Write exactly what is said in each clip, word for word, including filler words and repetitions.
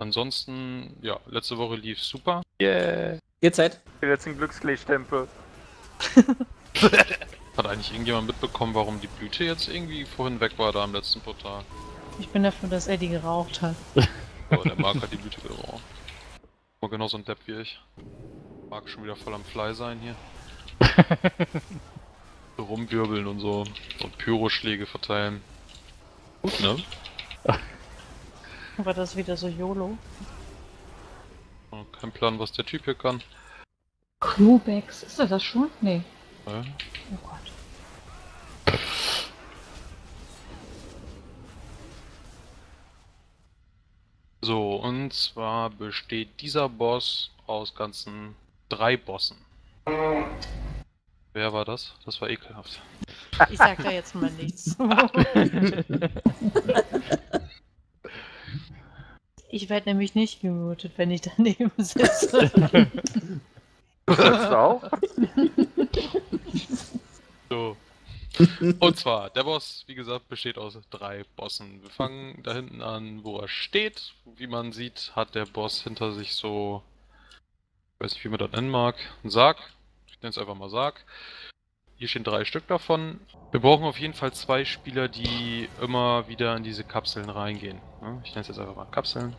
Ansonsten, ja, letzte Woche lief super. Yeah. Ihr Zeit. Die letzten Glücksklee-Stempel. Hat eigentlich irgendjemand mitbekommen, warum die Blüte jetzt irgendwie vorhin weg war da am letzten Portal? Ich bin dafür, dass er die geraucht hat. Aber der Marc hat die Blüte geraucht. War genau so ein Depp wie ich. Mag schon wieder voll am Fly sein hier. So rumwirbeln und so. Und Pyroschläge verteilen. Gut, ne? War das wieder so YOLO? Kein Plan, was der Typ hier kann. Crewbacks, ist er das schon? Nee. Ja. Oh Gott. So, und zwar besteht dieser Boss aus ganzen drei Bossen. Wer war das? Das war ekelhaft. Ich sag da jetzt mal nichts. Ich werde nämlich nicht gemutet, wenn ich daneben sitze. Du sitzt auch? So. Und zwar, der Boss, wie gesagt, besteht aus drei Bossen. Wir fangen da hinten an, wo er steht. Wie man sieht, hat der Boss hinter sich so, ich weiß nicht, wie man das nennen mag, einen Sarg. Ich nenne es einfach mal Sarg. Hier stehen drei Stück davon. Wir brauchen auf jeden Fall zwei Spieler, die immer wieder in diese Kapseln reingehen. Ich nenne es jetzt einfach mal Kapseln.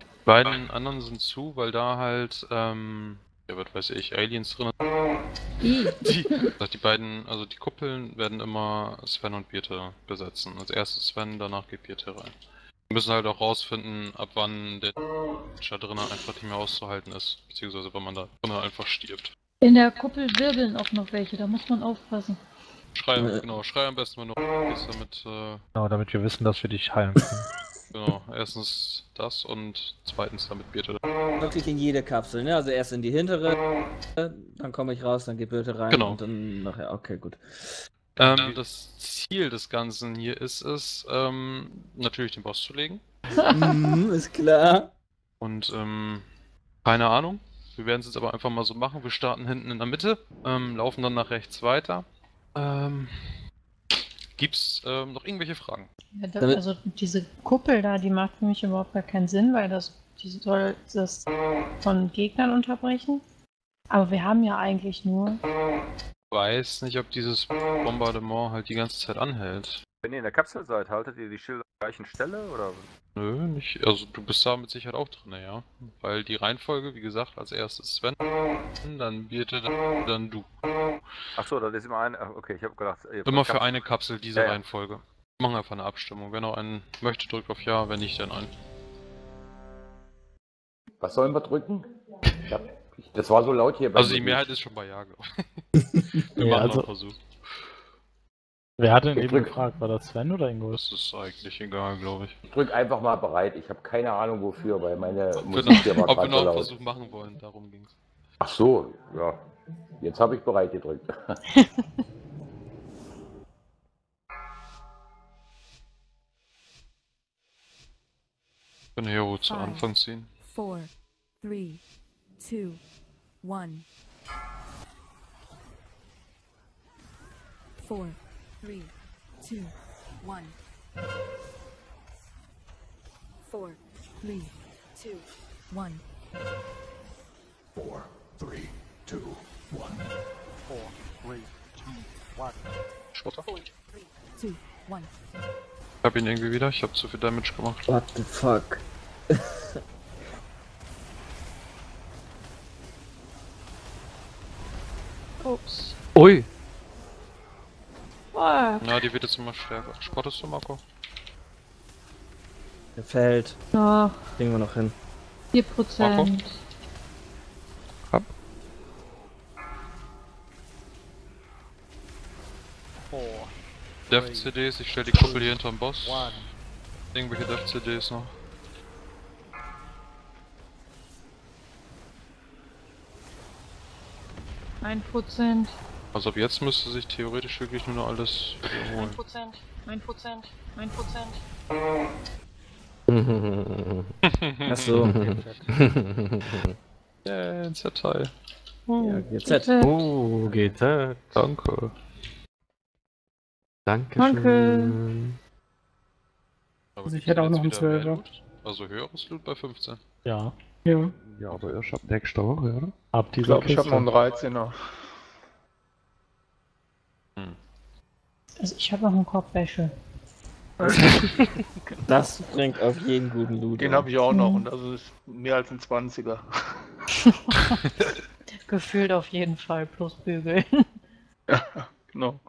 Die beiden anderen sind zu, weil da halt, ähm, ja, was weiß ich, Aliens drin sind. Die, die beiden, also die Kuppeln werden immer Sven und Birte besetzen. Als erstes Sven, danach geht Birte rein. Wir müssen halt auch rausfinden, ab wann der da drin einfach nicht mehr auszuhalten ist. Beziehungsweise, wenn man da drin einfach stirbt. In der Kuppel wirbeln auch noch welche, da muss man aufpassen. Schrei, äh. genau, schrei am besten mal noch, damit, äh, genau, damit wir wissen, dass wir dich heilen können. Genau, erstens das und zweitens damit Birte. Wirklich in jede Kapsel, ne? Also erst in die hintere, dann komme ich raus, dann geht Birte rein, genau. Und dann nachher, okay, gut. Ähm, das Ziel des Ganzen hier ist es, ähm, natürlich den Boss zu legen. Mm, ist klar. Und, ähm, keine Ahnung. Wir werden es jetzt aber einfach mal so machen. Wir starten hinten in der Mitte, ähm, laufen dann nach rechts weiter. Ähm, gibt's ähm, noch irgendwelche Fragen? Ja, das, also diese Kuppel da, die macht für mich überhaupt gar keinen Sinn, weil das, die soll das von Gegnern unterbrechen. Aber wir haben ja eigentlich nur... Ich weiß nicht, ob dieses Bombardement halt die ganze Zeit anhält. Wenn ihr in der Kapsel seid, haltet ihr die Schilder an der gleichen Stelle, oder? Nö, nicht. Also du bist da mit Sicherheit auch drin, ja. Weil die Reihenfolge, wie gesagt, als erstes Sven, dann Birte, dann, dann du. Achso, dann ist immer eine... Okay, ich hab gedacht... Immer für eine Kapsel diese ja, ja. Reihenfolge. Wir machen einfach eine Abstimmung. Wer noch einen möchte, drückt auf Ja, wenn nicht, dann ein. Was sollen wir drücken? Ich hab... Das war so laut hier bei... Also die Mehrheit ist schon bei Ja, glaube ich. Wir ja, machen also... noch einen Versuch. Wer hat denn ich eben drück... gefragt? War das Sven oder Ingo? Das ist eigentlich egal, glaube ich. Ich drück einfach mal bereit. Ich habe keine Ahnung wofür, weil meine ob Musik hier war gerade so laut. Ob wir noch einen Versuch machen wollen, darum ging's. Ach so, ja. Jetzt habe ich bereit gedrückt. Ich bin Hero zu Anfang ziehen. vier, drei, zwei, eins. vier. drei, zwei, eins. vier, drei, zwei, eins. vier, drei, zwei, eins. vier, drei, zwei, eins. Schmutter. vier, drei, zwei, eins. Ich hab ihn irgendwie wieder, ich hab zu viel Damage gemacht. What the fuck? Ups. Ui! Na, die wird jetzt immer stärker. Spottest du, Marco? Der fällt. Ja. Oh. Kriegen wir noch hin. vier Prozent. Marco? Ab. Oh. Dev-C Ds, ich stelle die Kuppel hier hinterm Boss. One. Irgendwelche Dev-C Ds noch. ein Prozent. Also ab jetzt müsste sich theoretisch wirklich nur noch alles wiederholen. ein Prozent, ein Prozent, ein Prozent. Achso. Yeah, Z-Teil. Ja, G Z. Oh, G Z. Danke. Dankeschön. Danke. Also ich hätte auch noch einen Zwölfer. Also höheres Loot bei fünfzehn. Ja. Ja. Ja, aber ich hab eine extra Woche, oder? Ab dieser ich glaube, ich hab noch einen dreizehner. Hm. Also ich habe noch einen Korbwäsche. Das bringt auf jeden guten Loot. Den habe ich auch noch, mhm, und das ist mehr als ein zwanziger. Gefühlt auf jeden Fall, plus Bügeln. Ja, genau.